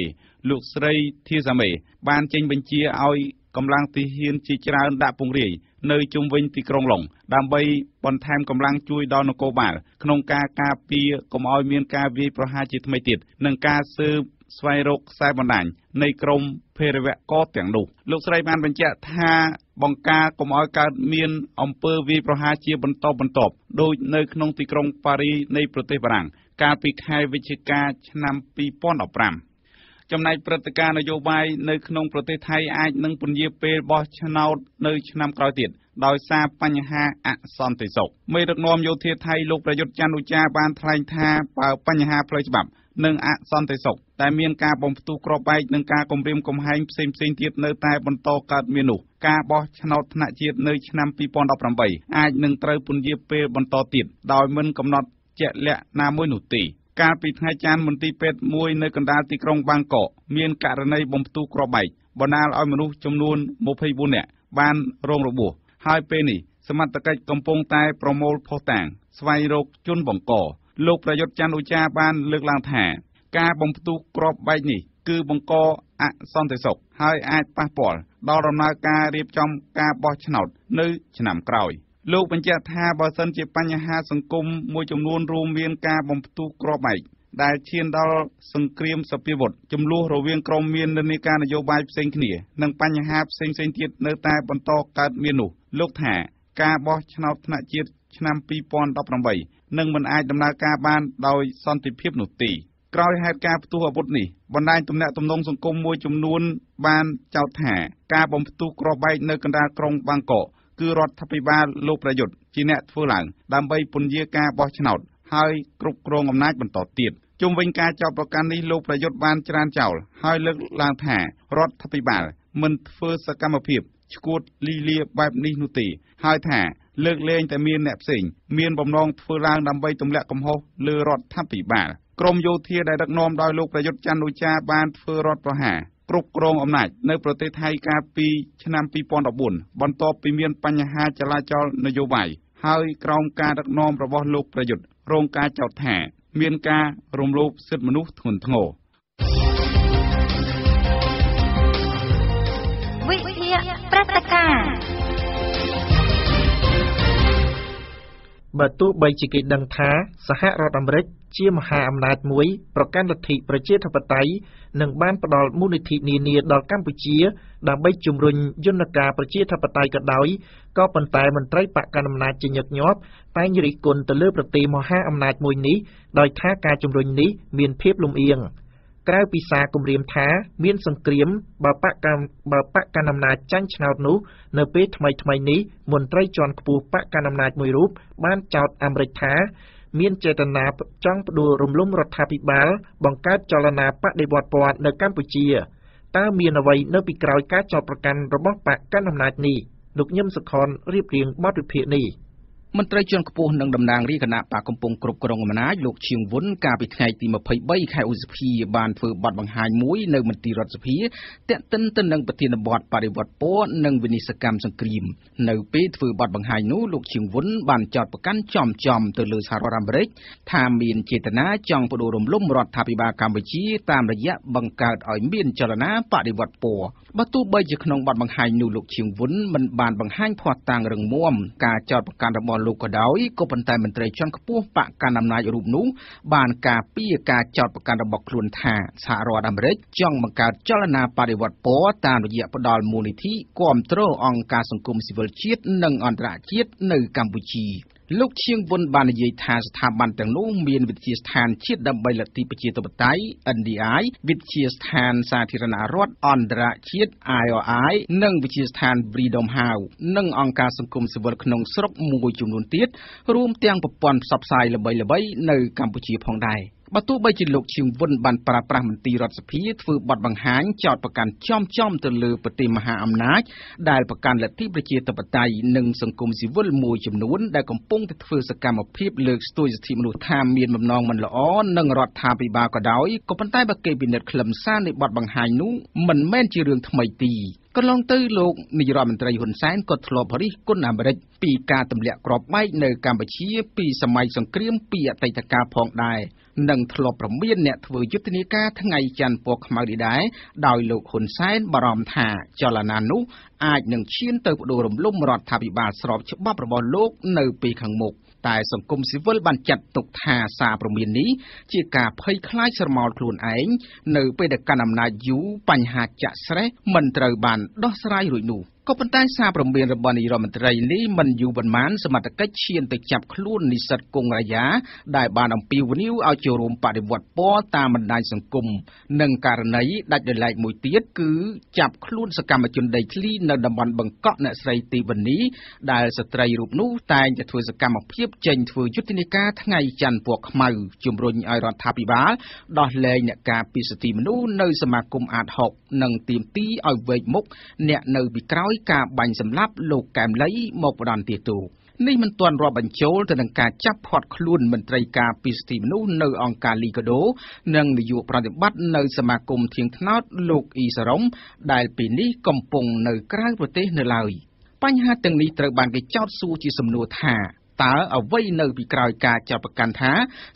ลูกสไรที่สมัยบานเจงบัญชีเอากำลังตีเฮียนจีจราอันดาปุงเรียเนยจุ่มวินตีกรงหลงดำใบบนแทมกำลังจุยดอนโกบาลขนมกากาปีกมอยเมียนกาวีประหาจิตไม่ติดนังกาซื้อสไวรกสายบันไดในกรมเพลแวะกอเตียงดูลูกสไรบานบัญชีท่าบังกากรมอยการเมียนอำเภอวีประหาจีบรรทบบรรทบโดยในขนมตีกรงปารีในประเทศฝรั่งกาปีไฮวิชกาชนำปีป้อนอปรามจำนายปฏิการนโยบายในขนมประเทศไทยอาจนังปุ่นเยเปบอชนาวในชนามกลอยติดโดยซาปัญหาอสอนติศกไม่รักนอมโยเทไทยลูกประยุทธ์จันทร์อุจาบานทลายทาเป่าปัญหาพลอยฉบับหนึ่งอสอนติศกแต่เมียนกาบอมประตูกรอบใบหนึ่งกากรมเรียมกรมหายเซมเซนเทียบในใต้บนโตกัดเมียนุกาบอชนาวธนเจียบในชนามปีปอนดับรำใบอาจนังเตยปุ่นเยเปบนโตติดโดยมันกำหนดเจและนามวยหนุตีการปิดหายจานมนตรีเป็ดมวยในกันดาติกรงบางเกาะเมียนการในบอมประตูกรอบใบบนาลอยมนุษย์จำนวนโมพยุเนี่ยบานโรงระบุไฮเปนี่สมัติกิจกำปงตายโปรโมลพอแต่งสไวโรกจุนบองเกาะโลกประยุทธ์จันทร์อุจาบานเลือกลางแถ่การบอมประตูกรอบใบนี่คือบองเกาะอซอนติศกไฮไอปาปอลดอรนาการเรียบจอมการบอชนอดนึกฉนามกลอยลูกบัญชีท่าบอสันจีปัญหาสังคมมวยจำนวนรวมเวียนกาบอมประตูกรอบใหม่ได้เชียนดอลสังเกตสปีบทจำลูกเราเวียนกรมเมียนในการนโยบายเซ็งขี้นังปัญหาเซ็งเซ็งจิตเนื้อตายบนโตการเมียนุลูกแห่กาบอชนาวธนจิตชนำปีปอนดับลำใบนังมันอายดำเนินการบ้านโดยสันติเพียบหนุตีกล่าวให้การประตูหัวบทนี้บรรดาตุ่มแนตุ่มนงสังคมมวยจำนวนบานเจ้าแห่กาบอมประตูกรอบใบเนื้อกันดากรงบางเกาะคือรัฐบาลโลกประยุทธ์จีเนตฝรั่งดำใบปุ่นเยกาบอชนอดให้กรุบกรองอำนาจบรรทอดตีบจุ่มวิงการเจ้าประกันนี้โลกประยุทธ์บานจราเจ้าให้เลือกลางแถ่รัฐบาลมันเฟื่อสกรรมเพียบชกุดลีเลียแบบนิหนุตีให้แถ่เลือกเล่นแต่เมียนแนบสิงเมียนบ่มนองเฟื่อลางดำใบตุ่มแหลกกำหกเลือรัฐบาลกรมโยเทียได้ดักนอมโดยโลกประยุทธ์จันทร์อุจาบานเฟื่อรัฐประหารกรุบกรองอำนาจในประเทศไทยกาปีชนำปีปอนดบุญบรรทบปีเมียนปัญหาจราจรนโยบายให้กรองการรักน้อมระบอบโลกประยุทธ์โรงการเจ้าแถ่เมียนการรวมรูปสิทธิมนุษย์ทุนทงโง่วิทยาประการประตูใบจิกิดังท้าสหรัฐอเมริกาเชี่ยมหาอำนาจมวยประกันลัทธิประเทศธปไตยหนึ่งบ้านประดอลมูลนิธิเนียเนียดอลกัมพูชีดังใบจุมรุนยนกาประเทศธปไตยกระดอยก็ปันตายมันไตรปะการอำนาจจิญกยอบตายยริกลตะเลือประตีมหาอำนาจมวยนี้โดยท้าการจุมรุนนี้เมียนเพียบลมเอียงกล้าวปีศากุมเรียมท้าเมียนสังเกรียมบาปะการบาปะการอำนาจจังชนาวนุเนเปทำไมทำไมนี้มนไตรจอนขปูปะการอำนาจมวยรูปบ้านจาวอเมริกาเมียนเจตนาจ้องดูรุมลุ่มรัฐพิบาลบังการจรณาปะเดบอดปอดในกัมพูชีตาเมียนเอาไว้เนื้อปีกราวการจอประกันระบบปะการอำนาจนี้ลุกย่ำสะคอนเรียบเรียงมอดเพียนี้มันตรายจนกระปุกนังดำนางรีขณะปากกำปงกรบกรงมานาโลกเชียงวุ้นกาปิดไงตีมาเผยใบไข่อุสพีบานเฟอร์บัดบังหายมุ้ยในมันตีรัสพีเตะตันตันนังปฏิณบอดปาริวัดโป้นังวินิสกรรมสังกรีมในปีเฟอร์บัดบังหายนู้โลกเชียงวุ้นบานจอดประกันจอมจอมเตลือสารามเร็กทามีนเจตนาจ้องประดูรมลุ่มรอดทาปิบากรรมวิชีตามระยะบังการอ่อยเมียนจรณาปาริวัดโป้ประตูใบจากขนมบัดบังหายนู้โลกเชียงวุ้นมันบานบังหายพอต่างเริงม่วมกาจอดประกันระบอลูกกระดอยก็ปันใจมันเตยช่างกระปุกปะการนำนายรูปนู้บานกาปีกาจอดประกันระบบคลุนท่าสารอดอเมริกจ้องบังการเจรนาปฏิวัติโป้ตามระยะประดอลมูลนิธิกอมโตรองการสังคมสิวิลชีตหนึ่งอันตรชีตในกัมพูชีลูกเชียงวนบานเยธาสถาบันต่างนู้เมียนวิทยาสถานชิดดำใบลัทธิประชาธิปไตย เอ็น ดี ไอ วิทยาสถานสาธารณรัฐอันตรชิด ไอ โอ ไอ นั่งวิทยาสถานบรีดอมฮาวนั่งองค์การสังคมสิวิลขนงสรกมูจุมนุนติดรวมเตียงปปอนสับสายระบายระบายในกัมพูชีพองได้ประตูใบจินลูกเชียงวนบันปราปรามันตีรัศพีฝืบดบังหางจอดประกันจ้อมจ้อมตะลือปฏิมหาอำนาจได้ประกันและที่ประเทศตะปไตยหนึ่งสังคมสิวิลมวยจำนวนได้กำปงแต่ฝืสกรรมอภิบเลือกสตูดิทีมนุษย์ทามเมียนบำนองมันละอ้อนหนึ่งรอดทาปีบากระดอยก็ปันใต้บักเกบินเด็ดคลำซ่าในบดบังหางนู้มันแม่นจีเรื่องทำไมตี ก็ลงตื้อโลกนิยามมันตรายหุ่นแสนก็ถล่มพอดีก้นอเมริกปีการตำเละกรอบไม้ในการประชีปีสมัยสงครามปีอัตยกาพองได้นั่งถล่มประเมียนเนี่ยถือยุทธนิกาทั้งไงจันปวกมาดีได้ดาวโลกหุ่นแสนบารมธาจลานานุอาจหนึ่งชิ้นเติบโตรวมลุ่มรอดทาบิบาสรอบฉบับระบอบโลกในปีขังหมกแต่สังคมซิวิลบันจัดตกทาซาประมีนี้จีกาเผยคล้ายสมอลคลุนเองในไปเด็กการนำนายูปัญหาจะแสดมันตรายบันดอสไรหรือหนูก็เป็นใต้ซาประมีระบอบนิยมตรายนี้มันอยู่บนมันสมัติกัจเชียนติจับคลุนนิสัตกงระยะได้บานอัมพิวนิวเอาเจรมปฏิวัติป้อตามบรรดาสังคมหนึ่งการไหนได้เดินไหลมวยเตี้ยคือจับคลุนสกรรมจุนไดคลีนดับบันบังเกาะในไตรตีวันนี้ได้สตรีรูปนู้ตายจะทวีสกรรมเพียบเจนทวียุทธนิกาทั้งไงจันพวกมาจุมรุนไอรอนทาปิบาดอเลเนกาปิสติมนู้ในสมาคมอาหกหนึ่งตีมตีเอาเวมุกเนเนบิกร้อยกาบันสำลับโลกแกมไหลหมกรันตีตูนี่มันตอนรอบัญโจลแต่ดังการจับพอดคลุนมันตรายกาปิสติมนุษย์ในองค์การลีกโดนังอยู่ปฏิบัติในสมาคมเทียงทนอดลูกอีสระมได้ปีนี้กำปงในกลางประเทศในลาวปัญหาตึงนี้ตรบันกิจอดสู้จีสมนุทาตาเอาไว้ในปีกลายกาจับประกันท้า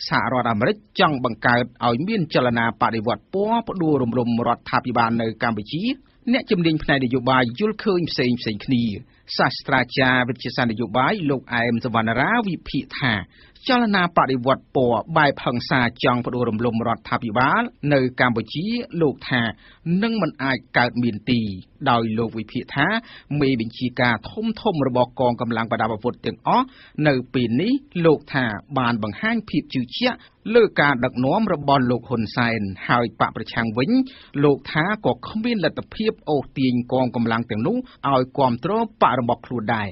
สหรัฐอเมริกจังบังเกิดเอาเมียนเจรนาปฏิวัติป้อปดูรวมๆรัฐบาลในกัมพูชีเนี่ยจำเนียนภายในนโยบายยุลเคยเซ็งเซ็งนีศาสตราจารย์วิทยาศาสตร์นโยบายโลกไอมสวรรณราวิพิธาเจรนาปฏิวัติป่อใบพังซาจังปดูรวมๆรัฐบาลในกัมพูชีโลกท่านั่งมันอาจเกิดมีนตีโดยโลกวิพิธามีบัญชีการทุ่มทุ่มระบบกองกำลังประดาบวุธเต็มอ้อในปีนี้โลกท่าบานบางห้างผิดจิวเชียเลือกการดักน้อมระบอบโลกหุ่นไซน์หายปะประชังวิญโลกท้าก่อขมิ้นและตะเพียบโอตีนกองกำลังแต่งนู้เอาความตรอปะระบอบครูได้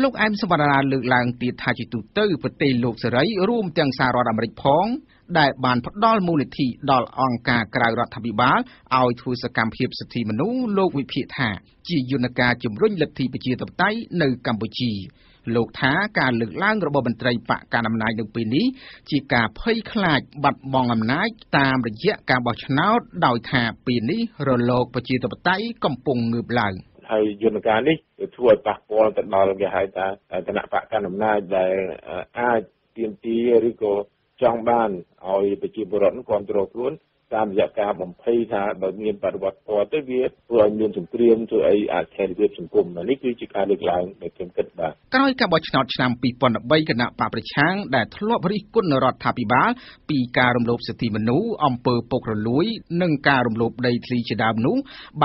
โลกแอมสวรรณาเลือกลางตีทาจิตุเตอร์ประเทศโลกเสรีร่วมเตียงสารอเมริกพ้องได้บานพัดดอลมูลนิธิดอลองกากรายรัฐบิบาลเอาทูสกรรมเพียบสติมนุโลกวิพิธาจียุนกาจุมรุ่นลัทธิปจีตบไตในกัมพูชีโลกท้าการเลือกล่างระบบบันไตรปะการอำนาจในปีนี้จีกาเผยคลาดบัดบองอำนาจตามระยะการบอกชนะดาวทาปีนี้รโลกปจีตบไตกำปงเงือบหลังไทยยุนการนี่ช่วยปากปอนตัดดอลลงหายตาตระหนักปะการอำนาจได้อาเตียมตีหรือก็จองบ้านเอาไปจีบรอนความตรอกล้วนตามยาการบ่มเพย์ท่าแบบเงียบปฏิวัติพอเตวีปล่อยเงินสุ่มเตรียมตัวไออาเทนเวียสุ่มกลุ่มนี่คือจิการเลือกหลังในเกมกัดบ้าใกล้กับบอชนอชนามปีปอนใบกระหน่ำป่าประช้างแต่ทะเลาะพริกุนรอดทาปิบาปีการรวมรวมสติมนุอำเภอปกระลุยหนึ่งการรวมรวมในทรีชดามนุ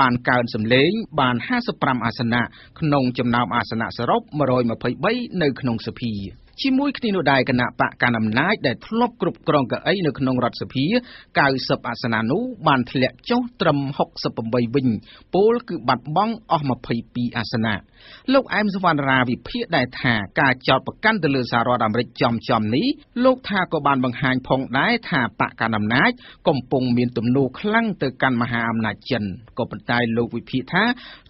บานการสำเร็จบานห้าสปรามอาสนะขนงจำนำอาสนะสรบมารอยมาเพย์ใบในขนงสพีชิมุยคณิโนได้ขณะปะการอำนาจได้ทลบกรุบกรองกับไอ้ในขนงรัฐสภีกายสปาสนานุบานทะเลเจ้าตรมหกสปมใบวิญโปลคือบัดบ้องออกมาภัยปีอาสนะโลกไอมสวรรณาวิเพียได้ท่ากาจอดประกันเดือดสารอดำริจอมจอมนี้โลกท่ากบาลบางหางพองได้ท่าปะการอำนาจกมปงเมียนตุ่มนูคลั่งเตอกันมหาอำนาจเจนกบฏได้โลกวิพิธา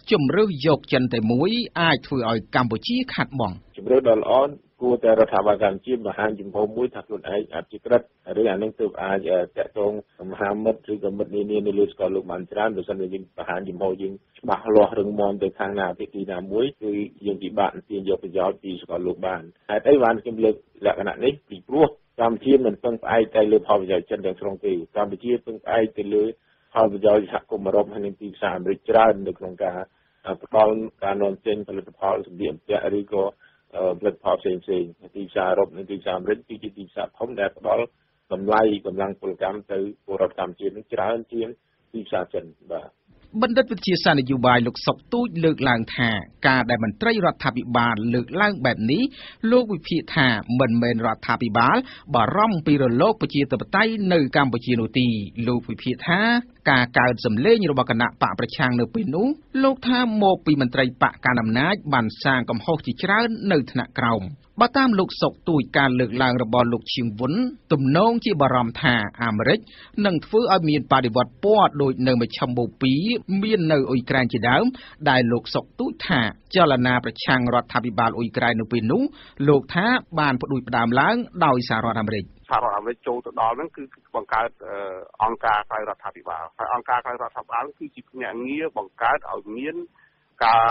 จมเรือยกเจนแต่มุยไอถืออ่อยกัมพูชีขาดบ้องจมเรือดอลอ้อนกูแต่รัฐบาลการจีบมหาจิมพมุ้ยถักลุนไออาจิกรัตหรืออย่างนึงตัวอาจะตรงมหาเมตหรือกมตนี่นี่ในเรื่องการลุกมันจานโดยสันนิษฐานมหาจิมพยิงบาหลอหรือมอนโดยทางนาพิธีนามุ้ยคือยังจีบานเตียนโยกเป็นยอดปีสกัดลุกบานไอไต้หวันกิมเลือกและขณะนี้ปีพวกตามที่มันเป็นไอใจเลือกพอใจจนอย่างตรงตีตามไปที่เป็นไอใจเลือกพอใจหักกรมรบหันตีสามริจานในโครงการประกอบการนอนเจนผลิตภัณฑ์สมเด็จเจ้าหรือก็เลือดพอเซ็งเซ็งตีสารบตีสามเรนตีตีสามพร้อมแดดร้อนกำไลกำลังปลุกกำตือปลุกกำเจียนจราจรเจียนตีสามเจนบ่าบรรดาวิทยาศาสตร์นโยบายหลักศกตู้เลือกล่างแท้การได้มันไตรรัฐาภิบาลเลือกล่างแบบนี้โลกวิพิธาเหมือนเมนรัฐาภิบาลบาร่ำปีรโลกปจีตะปไตในกัมพูชีโนตีโลกวิพิธาการการสำเร็จยุบกณะปะประชังเนปินุโลกท่าโมปีมันไตรปะการอำนาจบันสร้างกำหกจิจราในธนกรมบัตามลูกศกตุยการเลือกลางระบอบลูกชิงวุ้นตุ่มน้องที่บารมธาอเมริกนั่งฟื้นอเมียนปฏิวัติป้อโดยเนยมาชมบุปีเมียนเนยอุยแกรนจีดามได้ลูกศกตุยธาเจรนาประชังรัฐาภิบาลอุยแกรนนุปินุลูกท้าบานผดุยประดามล้างดาวอิสารอเมริกชาวอเมริกโจตดอลนั่นคือบังการองค์การรัฐาภิบาลองค์การรัฐาภิบาลคือจิตเนี่ยเงี้ยบังการเอาเมียน ការ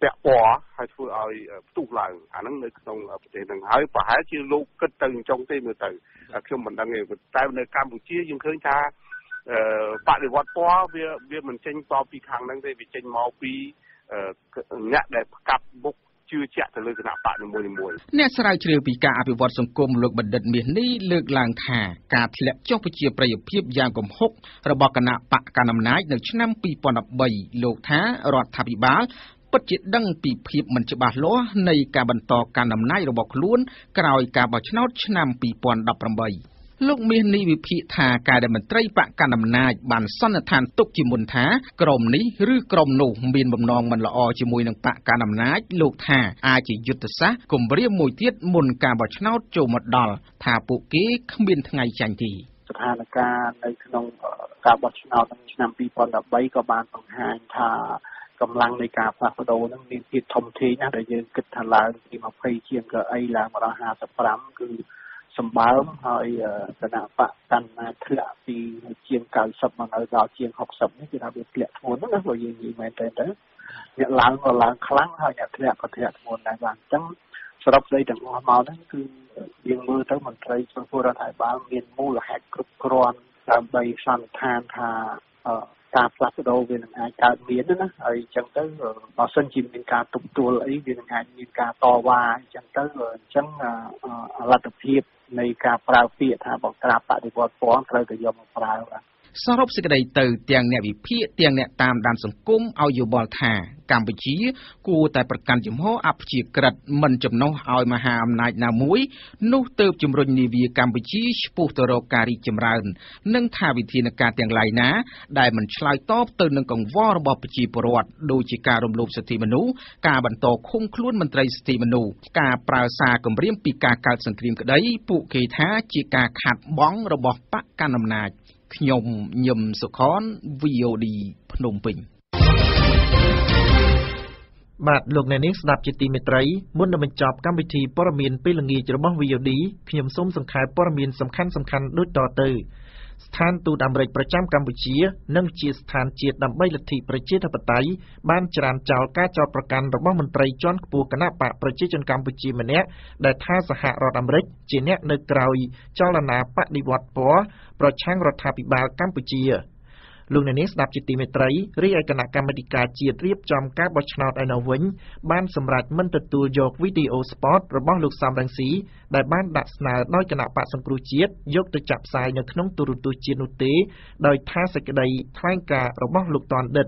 ពាក់ព័ន្ធហើយធ្វើឲ្យផ្ទុះឡើងអានឹងនៅក្នុងប្រទេសនឹងហើយប្រហែលជាលោកគិតទៅអញ្ចឹងទេមើលទៅខ្ញុំមិនដឹងទេតែនៅកម្ពុជាយើងឃើញថាបដិវត្តពណ៌វាវាមិនចេញតពីខាងហ្នឹងទេវាចេញមកពីអ្នកដែលប្រកាសមុខជឿជាក់ទៅលើគណៈបដិមូលនីមួយអ្នកស្រាវជ្រាវពីការអភិវឌ្ឍសង្គមលោកបណ្ឌិតមាសនេះលើកឡើងថាការធ្លាក់ចុះប្រជាប្រិយភាពយ៉ាងគំហុករបស់គណៈបកកណ្ដាលអំណាចនៅឆ្នាំ ពីរពាន់ដប់បី លោកថារដ្ឋាភិបាលពិតជាដឹងពីភាពមិនច្បាស់លាស់នៃការបន្ធឆ្នាំ ពីរពាន់ដប់ប្រាំបី លោកមាសនេះវិភាគថាការដែលមន្ត្រីបកកណ្ដាលអំណាចបានសន្និដ្ឋានទុកជាមុនថាក្រុមនេះឬក្រុមនោះមានបំណងមិនល្អជាមួយនឹងបកកណ្ដាលអំណាចលោកថាអាចជាយុទ្ធសាស្ត្រគម្រាមមួយទៀតមុនការបោះឆ្នោតចូលមកដល់ថាពួកគេគ្មានថ្ងៃចាញ់ទេស្ថានភាពការបោះឆ្នោតក្នុងឆ្នាំ ពីរពាន់ដប់បី ក៏បានបង្ហាញថាកម្លាំងនៃការផ្លាស់ប្ដូរនឹងមានភាពធំធេងណាស់ដែលយើងគិតថាឡើងពី ម្ភៃជាង គឺ សម្បើមហើយគណៈបកកណ្ដាលធ្លាក់ពីជាង កៅសិប មកដល់ជាង ហុកសិប នេះគឺថាវាធ្លាក់ធ្ងន់ណាស់ព្រោះយើងនិយាយមែនតើ ការផ្លាស់ប្ដូរវានឹងអាចកើតមានណាហើយអញ្ចឹងទៅបើសិនជាមានការទប់ទល់អីវានឹងអាចមានការតវ៉ាអញ្ចឹងទៅអញ្ចឹងអលទ្ធភាពនៃការប្រើពាក្យថាបកការបដិវត្តពណ៌ត្រូវតែយកមកប្រើ សរុបសេចក្តីទៅទាំងអ្នកវិភាគទាំងអ្នកតាមដានសង្គមឲ្យយល់ថាកម្ពុជាគួរតែប្រកាន់ជំហរអព្យាក្រឹតមិនចំណុះឲ្យមហាអំណាចណាមួយនោះទើបជំរុញនាវាកម្ពុជាឈ្មោះទៅរកការរីកចម្រើននិងថាវិធានការទាំងឡាយណាដែលមិនឆ្លើយតបទៅនឹងកង្វល់របស់ប្រជាពលរដ្ឋដូចជាការរំលោភសិទ្ធិមនុស្សការបន្តឃុំខ្លួនមន្ត្រីសិទ្ធិមនុស្សការប្រើសារគម្រាមពីការកាត់សង្គ្រាមក្តីពួកគេថាជាការខាតបង់របស់បកកណ្ដាលអំណាច ខ្ញុំញឹមសុខន លោកអ្នកនេះស្ដាប់ជាទីមេត្រីរីឯគណៈកម្មាធិការជាតិរៀបចំការបោះឆ្នោតឯណោះវិញបានសម្រេចមិនទទួលយកវីដេអូស្ពតរបស់លោកសំរងស៊ីដែលបានដាក់ស្នើដោយគណៈបកសង្គ្រោះជាតិយកទៅចាក់ផ្សាយនៅក្នុងទូរទស្សន៍ជានោះទេដោយថាសេចក្តីថ្លែងការណ៍របស់លោកតនដិត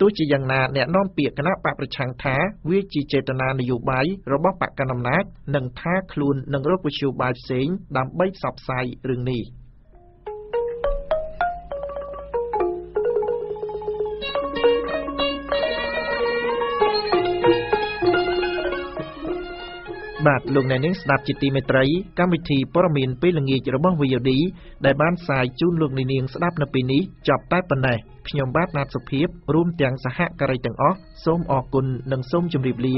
ទោះជាយ៉ាងណាអ្នកនាំពាក្យគណៈបកប្រឆាំងថាវាជាចេតនានយោបាយរបស់បកកណ្ដាលអំណាចនិងថាខ្លួននឹងរកវិជ្ជាបាយផ្សេងដើម្បីផ្សព្វផ្សាយរឿងនេះ បាទលោកអ្នកនាងស្ដាប់ជាទីមេត្រីកម្មវិធីព័ត៌មានពេលល្ងាចរបស់ វី អូ ឌី ដែលបានផ្សាយជូនលោកអ្នកនាងស្ដាប់នៅពេលនេះចប់តែប៉ុណ្ណេះខ្ញុំបាទណាត់សុភាពរួមទាំងសហការីទាំងអស់សូមអរគុណនិងសូមជម្រាបលា